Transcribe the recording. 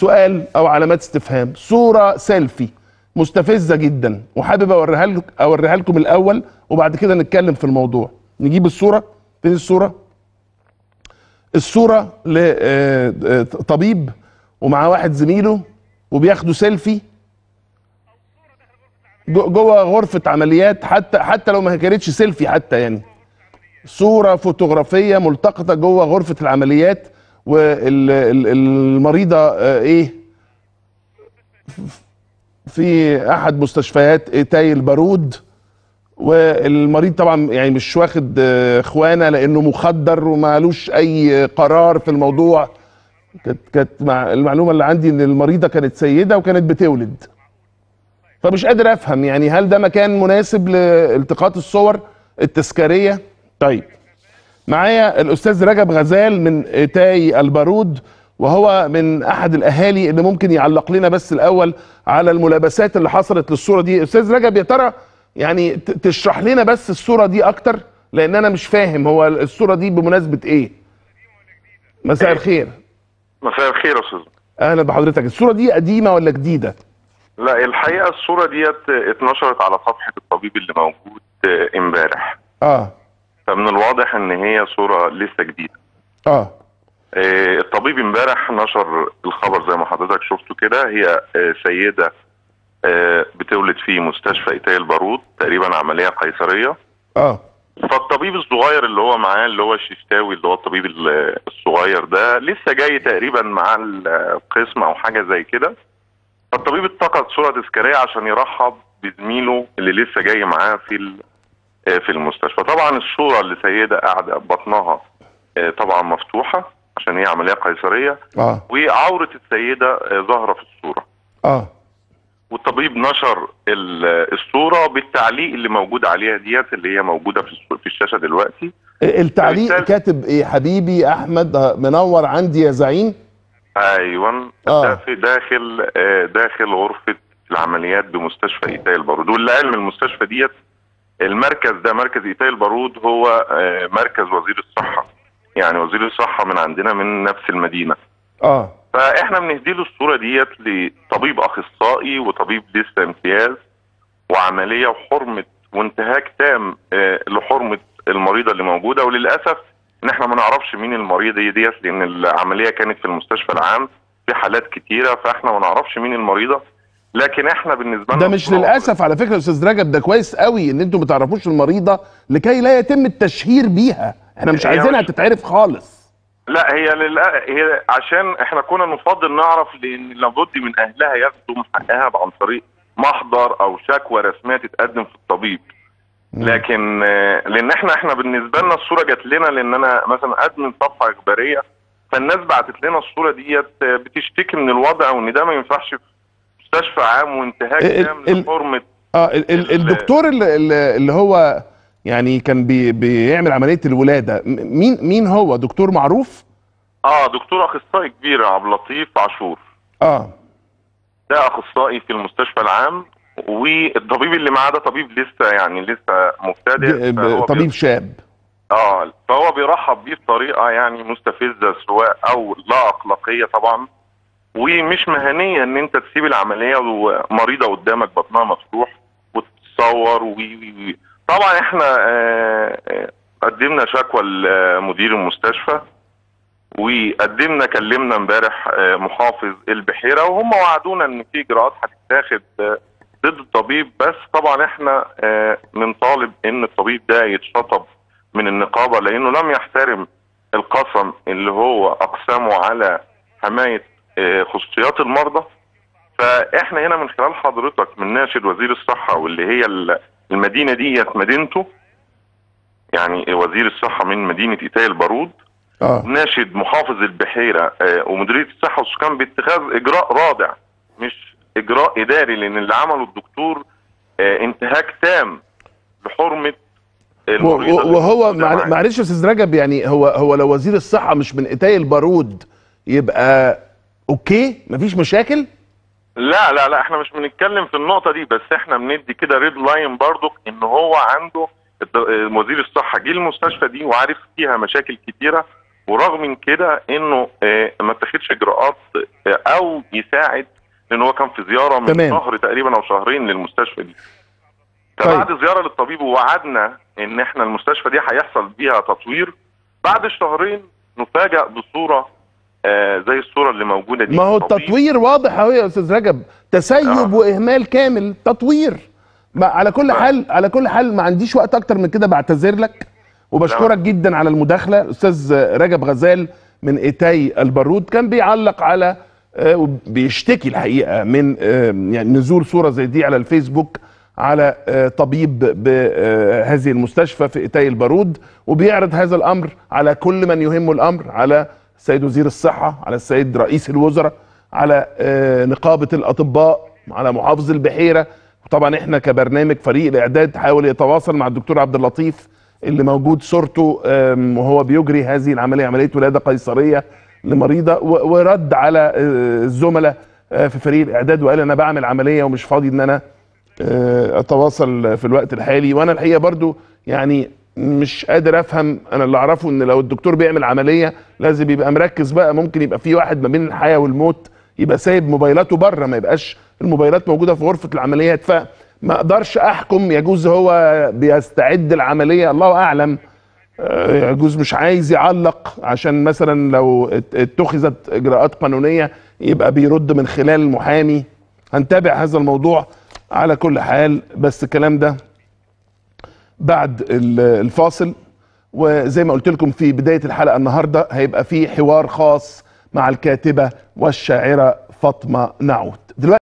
سؤال او علامات استفهام. صوره سيلفي مستفزه جدا وحابب اوريها لكم الاول وبعد كده نتكلم في الموضوع. نجيب الصوره. فين الصوره؟ الصوره لطبيب ومع واحد زميله وبياخدوا سيلفي جوه غرفه عمليات، حتى لو ما كانتش سيلفي حتى، يعني صوره فوتوغرافيه ملتقطه جوه غرفه العمليات، والمريضه ايه في احد مستشفيات إيتاي البارود، والمريض طبعا يعني مش واخد اخوانه لانه مخدر ومالوش اي قرار في الموضوع. كانت المعلومه اللي عندي ان المريضه كانت سيده وكانت بتولد، فمش قادر افهم يعني هل ده مكان مناسب لالتقاط الصور التذكاريه؟ طيب معايا الاستاذ رجب غزال من إيتاي البارود، وهو من احد الاهالي اللي ممكن يعلق لنا بس الاول على الملابسات اللي حصلت للصوره دي. استاذ رجب، يا ترى يعني تشرح لنا بس الصوره دي اكتر، لان انا مش فاهم هو الصوره دي بمناسبه ايه؟ مساء الخير. مساء الخير يا استاذ. اهلا بحضرتك. الصوره دي قديمه ولا جديده؟ لا الحقيقه الصوره ديت اتنشرت على صفحه الطبيب اللي موجود امبارح. فمن الواضح ان هي صوره لسه جديده. الطبيب امبارح نشر الخبر زي ما حضرتك شفته كده. هي سيده بتولد في مستشفى إيتاي البارود، تقريبا عمليه قيصريه. فالطبيب الصغير اللي هو معاه، اللي هو الششتاوي، اللي هو الطبيب الصغير ده لسه جاي تقريبا مع القسم او حاجه زي كده. فالطبيب التقط صوره تذكاريه عشان يرحب بزميله اللي لسه جاي معاه في المستشفى. طبعا الصوره اللي سيده قاعده بطنها طبعا مفتوحه عشان هي عمليه قيصريه، وعوره السيده ظاهره في الصوره. والطبيب نشر الصوره بالتعليق اللي موجود عليها ديت، اللي هي موجوده في الشاشه دلوقتي. التعليق كاتب ايه؟ حبيبي احمد منور عندي يا زعيم. ايوه. داخل غرفه العمليات بمستشفى إيتاي البارود. واللي قال من المستشفى ديت، المركز ده مركز إيتاي البارود هو مركز وزير الصحه، يعني وزير الصحه من عندنا من نفس المدينه. فاحنا بنهدي له الصوره ديت لطبيب اخصائي وطبيب لسه امتياز، وعمليه وحرمه وانتهاك تام لحرمه المريضه اللي موجوده. وللاسف ان احنا ما نعرفش مين المريضه ديت، لان العمليه كانت في المستشفى العام في حالات كتيره، فاحنا ما نعرفش مين المريضه. لكن احنا بالنسبه لنا ده مش للاسف على فكره يا استاذ رجب، ده كويس قوي ان انتم ما تعرفوش المريضه لكي لا يتم التشهير بيها. احنا مش عايزينها تتعرف خالص. لا هي عشان احنا كنا نفضل نعرف، لان لابد من اهلها ياخدوا حقها عن طريق محضر او شكوى رسميه تتقدم في الطبيب. لكن لان احنا بالنسبه لنا الصوره جت لنا، لان انا مثلا ادمن صفحه اخباريه، فالناس بعتت لنا الصوره ديت بتشتكي من الوضع، وان ده ما ينفعش في مستشفى عام وانتهاك تام لحرمه. الدكتور اللي هو يعني كان بيعمل عمليه الولاده، مين هو؟ دكتور معروف؟ دكتور اخصائي كبير، عبد اللطيف عاشور. ده اخصائي في المستشفى العام، والطبيب اللي معاه ده طبيب لسه يعني لسه مبتدئ، طبيب شاب. فهو بيرحب بيه بطريقه يعني مستفزه، سواء او لا اخلاقيه طبعا، ومش مهنيه ان انت تسيب العمليه ومريضه قدامك بطنها مفتوح وتتصور. طبعا احنا قدمنا شكوى لمدير المستشفى، وقدمنا كلمنا امبارح محافظ البحيره، وهم وعدونا ان في اجراءات هتتاخد ضد الطبيب. بس طبعا احنا بنطالب ان الطبيب ده يتشطب من النقابه، لانه لم يحترم القسم اللي هو اقسامه على حمايه خصوصيات المرضى. فاحنا هنا من خلال حضرتك بنناشد وزير الصحه، واللي هي المدينه ديت مدينته، يعني وزير الصحه من مدينه إيتاي البارود. ناشد محافظ البحيره ومديريه الصحه والسكان باتخاذ اجراء رادع، مش اجراء اداري، لان اللي عمله الدكتور انتهاك تام لحرمه المريضه. وهو معلش يا استاذ رجب، يعني هو لو وزير الصحه مش من إيتاي البارود يبقى اوكي مفيش مشاكل؟ لا احنا مش بنتكلم في النقطه دي، بس احنا بندي كده ريد لاين برضو ان هو عنده وزير الصحه جه المستشفى دي وعارف فيها مشاكل كتيره، ورغم من كده انه ما اتخذش اجراءات او يساعد، لان هو كان في زياره من شهر تقريبا او شهرين للمستشفى دي. فبعد زياره للطبيب ووعدنا ان احنا المستشفى دي هيحصل بيها تطوير، بعد شهرين نفاجئ بصوره زي الصوره اللي موجوده دي. ما هو التطوير واضح اهو يا استاذ رجب، تسيب واهمال كامل، تطوير. على كل حال، على كل حال ما عنديش وقت اكتر من كده، بعتذر لك وبشكرك جدا على المداخله. استاذ رجب غزال من إيتاي البارود كان بيعلق على وبيشتكي الحقيقه من يعني نزول صوره زي دي على الفيسبوك على طبيب بهذه المستشفى في إيتاي البارود، وبيعرض هذا الامر على كل من يهمه الامر، على السيد وزير الصحه، على السيد رئيس الوزراء، على نقابه الاطباء، على محافظ البحيره. وطبعا احنا كبرنامج فريق الاعداد حاول يتواصل مع الدكتور عبد اللطيف اللي موجود صورته وهو بيجري هذه العمليه، عمليه ولاده قيصريه لمريضه، ورد على الزملاء في فريق الاعداد وقال انا بعمل عمليه ومش فاضي ان انا اتواصل في الوقت الحالي. وانا الحقيقه برضو يعني مش قادر افهم، انا اللي اعرفه ان لو الدكتور بيعمل عمليه لازم يبقى مركز بقى، ممكن يبقى في واحد ما بين الحياه والموت يبقى سايب موبايلاته بره، ما يبقاش الموبايلات موجوده في غرفه العمليات. ف ما اقدرش احكم، يجوز هو بيستعد العمليه الله اعلم، يجوز مش عايز يعلق عشان مثلا لو اتخذت اجراءات قانونيه يبقى بيرد من خلال المحامي. هنتابع هذا الموضوع على كل حال، بس الكلام ده بعد الفاصل. وزي ما قلت لكم في بدايه الحلقه النهارده هيبقى في حوار خاص مع الكاتبه والشاعره فاطمه نعوت دلوقتي.